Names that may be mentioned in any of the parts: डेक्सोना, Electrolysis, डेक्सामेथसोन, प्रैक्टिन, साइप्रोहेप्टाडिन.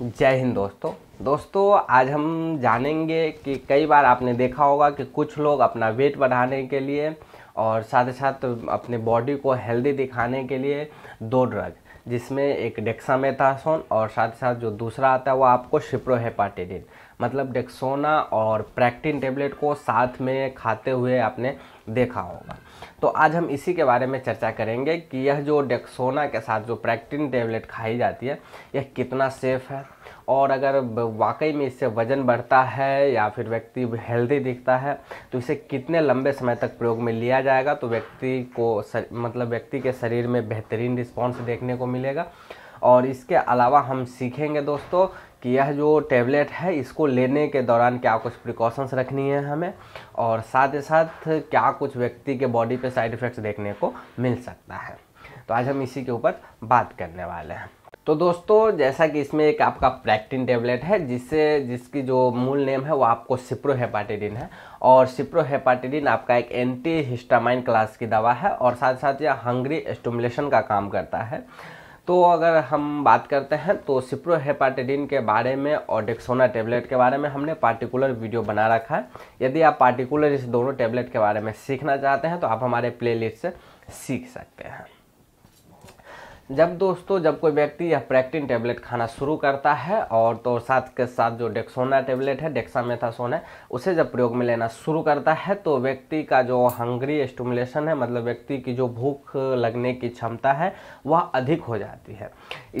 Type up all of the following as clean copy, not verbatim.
जय हिंद दोस्तों, आज हम जानेंगे कि कई बार आपने देखा होगा कि कुछ लोग अपना वेट बढ़ाने के लिए और साथ ही साथ अपने बॉडी को हेल्दी दिखाने के लिए दो ड्रग, जिसमें एक डेक्सामेथसोन और साथ ही साथ जो दूसरा आता है वो आपको साइप्रोहेप्टाडिन मतलब डेक्सोना और प्रैक्टिन टेबलेट को साथ में खाते हुए आपने देखा होगा। तो आज हम इसी के बारे में चर्चा करेंगे कि यह जो डेक्सोना के साथ जो प्रैक्टिन टेबलेट खाई जाती है यह कितना सेफ़ है, और अगर वाकई में इससे वज़न बढ़ता है या फिर व्यक्ति हेल्दी दिखता है तो इसे कितने लंबे समय तक प्रयोग में लिया जाएगा तो व्यक्ति के शरीर में बेहतरीन रिस्पॉन्स देखने को मिलेगा। और इसके अलावा हम सीखेंगे दोस्तों कि यह जो टेबलेट है इसको लेने के दौरान क्या कुछ प्रिकॉशंस रखनी है हमें, और साथ ही साथ क्या कुछ व्यक्ति के बॉडी पे साइड इफ़ेक्ट्स देखने को मिल सकता है। तो आज हम इसी के ऊपर बात करने वाले हैं। तो दोस्तों, जैसा कि इसमें एक आपका प्रैक्टिन टेबलेट है जिसकी जो मूल नेम है वो आपको साइप्रोहेप्टाडिन है, और साइप्रोहेप्टाडिन आपका एक एंटी हिस्टामाइन क्लास की दवा है और साथ साथ यह हंगरी स्टिमुलेशन का काम करता है। तो अगर हम बात करते हैं तो साइप्रोहेप्टाडिन के बारे में और डेक्सोना टेबलेट के बारे में हमने पार्टिकुलर वीडियो बना रखा है। यदि आप पार्टिकुलर इस दोनों टेबलेट के बारे में सीखना चाहते हैं तो आप हमारे प्लेलिस्ट से सीख सकते हैं। जब कोई व्यक्ति यह प्रैक्टिन टेबलेट खाना शुरू करता है और तो साथ के साथ जो डेक्सोना टेबलेट है, डेक्सामेथसोन है, उसे जब प्रयोग में लेना शुरू करता है तो व्यक्ति का जो हंगरी स्टिमुलेशन है मतलब व्यक्ति की जो भूख लगने की क्षमता है वह अधिक हो जाती है।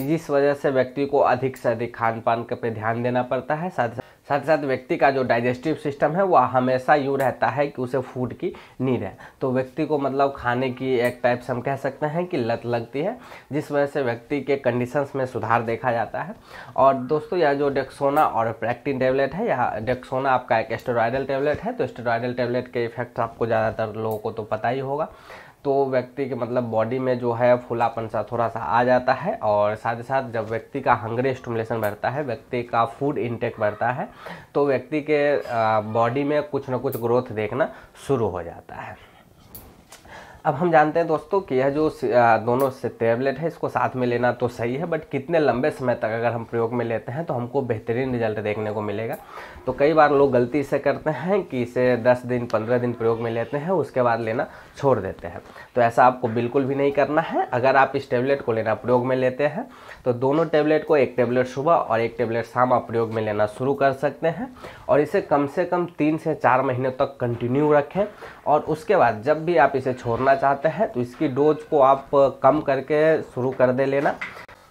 जिस वजह से व्यक्ति को अधिक से अधिक खान पान पे ध्यान देना पड़ता है। साथ ही साथ व्यक्ति का जो डाइजेस्टिव सिस्टम है वह हमेशा यूँ रहता है कि उसे फूड की नीड है, तो व्यक्ति को मतलब खाने की एक टाइप से हम कह सकते हैं कि लत लगती है, जिस वजह से व्यक्ति के कंडीशंस में सुधार देखा जाता है। और दोस्तों, यह जो डेक्सोना और प्रैक्टिन टेबलेट है, यह डेक्सोना आपका एक स्टेरॉयडल टेबलेट है, तो स्टेरॉयडल टेबलेट के इफेक्ट आपको ज़्यादातर लोगों को तो पता ही होगा। तो व्यक्ति के मतलब बॉडी में जो है फुलापन सा थोड़ा सा आ जाता है, और साथ ही साथ जब व्यक्ति का हंगरी स्टिमुलेशन बढ़ता है, व्यक्ति का फूड इंटेक बढ़ता है, तो व्यक्ति के बॉडी में कुछ ना कुछ ग्रोथ देखना शुरू हो जाता है। अब हम जानते हैं दोस्तों कि यह जो दोनों से टेबलेट है इसको साथ में लेना तो सही है, बट कितने लंबे समय तक अगर हम प्रयोग में लेते हैं तो हमको बेहतरीन रिजल्ट देखने को मिलेगा। तो कई बार लोग गलती से करते हैं कि इसे 10 दिन 15 दिन प्रयोग में लेते हैं, उसके बाद लेना छोड़ देते हैं। तो ऐसा आपको बिल्कुल भी नहीं करना है। अगर आप इस टेबलेट को लेना प्रयोग में लेते हैं तो दोनों टेबलेट को, एक टेबलेट सुबह और एक टेबलेट शाम, आप प्रयोग में लेना शुरू कर सकते हैं, और इसे कम से कम 3 से 4 महीने तक कंटिन्यू रखें। और उसके बाद जब भी आप इसे छोड़ना चाहते हैं तो इसकी डोज को आप कम करके शुरू कर दे लेना।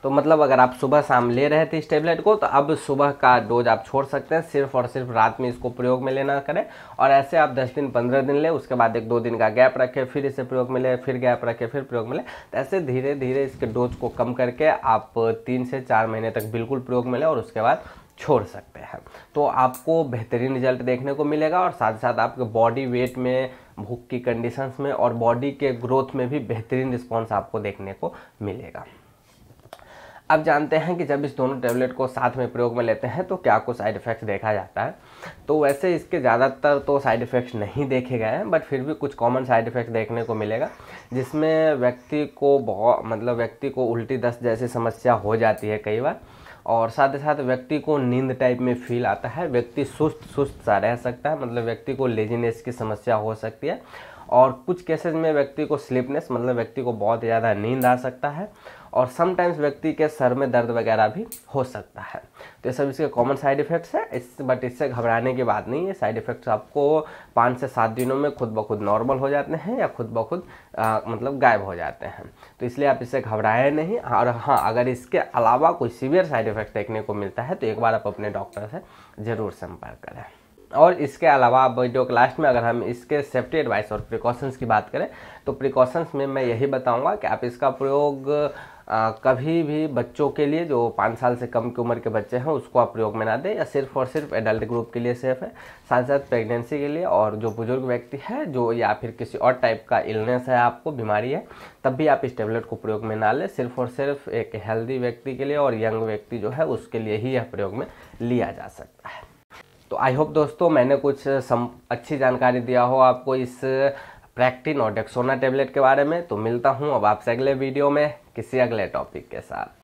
तो मतलब अगर आप सुबह शाम ले रहे थे इस टेबलेट को तो अब सुबह का डोज आप छोड़ सकते हैं, सिर्फ और सिर्फ रात में इसको प्रयोग में लेना करें। और ऐसे आप 10 दिन 15 दिन ले, उसके बाद 1-2 दिन का गैप रखें, फिर इसे प्रयोग में ले, फिर गैप रखें, फिर प्रयोग में ले। तो ऐसे धीरे धीरे इसके डोज को कम करके आप 3 से 4 महीने तक बिल्कुल प्रयोग में लें और उसके बाद छोड़ सकते हैं। तो आपको बेहतरीन रिजल्ट देखने को मिलेगा, और साथ ही साथ आपके बॉडी वेट में, भूख की कंडीशंस में और बॉडी के ग्रोथ में भी बेहतरीन रिस्पॉन्स आपको देखने को मिलेगा। अब जानते हैं कि जब इस दोनों टेबलेट को साथ में प्रयोग में लेते हैं तो क्या कुछ साइड इफ़ेक्ट्स देखा जाता है। तो वैसे इसके ज़्यादातर तो साइड इफ़ेक्ट्स नहीं देखे गए हैं, बट फिर भी कुछ कॉमन साइड इफ़ेक्ट देखने को मिलेगा, जिसमें व्यक्ति को उल्टी दस्त जैसी समस्या हो जाती है कई बार, और साथ ही साथ व्यक्ति को नींद टाइप में फील आता है, व्यक्ति सुस्त सा रह सकता है, मतलब व्यक्ति को लेजीनेस की समस्या हो सकती है, और कुछ केसेस में व्यक्ति को स्लीपनेस मतलब व्यक्ति को बहुत ज़्यादा नींद आ सकता है, और समटाइम्स व्यक्ति के सर में दर्द वगैरह भी हो सकता है। तो ये सब इसके कॉमन साइड इफ़ेक्ट्स है, बट इससे घबराने की बात नहीं है। साइड इफ़ेक्ट्स आपको 5 से 7 दिनों में खुद ब खुद नॉर्मल हो जाते हैं या खुद ब खुद मतलब गायब हो जाते हैं, तो इसलिए आप इससे घबराएं नहीं। और हाँ, अगर इसके अलावा कोई सीवियर साइड इफ़ेक्ट देखने को मिलता है तो एक बार आप अपने डॉक्टर से ज़रूर संपर्क करें। और इसके अलावा आप वीडियो के लास्ट में अगर हम इसके सेफ्टी एडवाइस और प्रिकॉशंस की बात करें तो प्रिकॉशंस में मैं यही बताऊंगा कि आप इसका प्रयोग कभी भी बच्चों के लिए, जो 5 साल से कम की उम्र के बच्चे हैं उसको आप प्रयोग में ना दें, या सिर्फ और सिर्फ एडल्ट ग्रुप के लिए सेफ़ है। साथ साथ प्रेगनेंसी के लिए और जो बुजुर्ग व्यक्ति है, जो या फिर किसी और टाइप का इलनेस है, आपको बीमारी है, तब भी आप इस टेबलेट को प्रयोग में ना लें। सिर्फ और सिर्फ एक हेल्दी व्यक्ति के लिए और यंग व्यक्ति जो है उसके लिए ही यह प्रयोग में लिया जा सकता है। तो आई होप दोस्तों मैंने कुछ अच्छी जानकारी दिया हो आपको इस प्रैक्टिन और डेक्सोना टेबलेट के बारे में। तो मिलता हूँ अब आपसे अगले वीडियो में किसी अगले टॉपिक के साथ।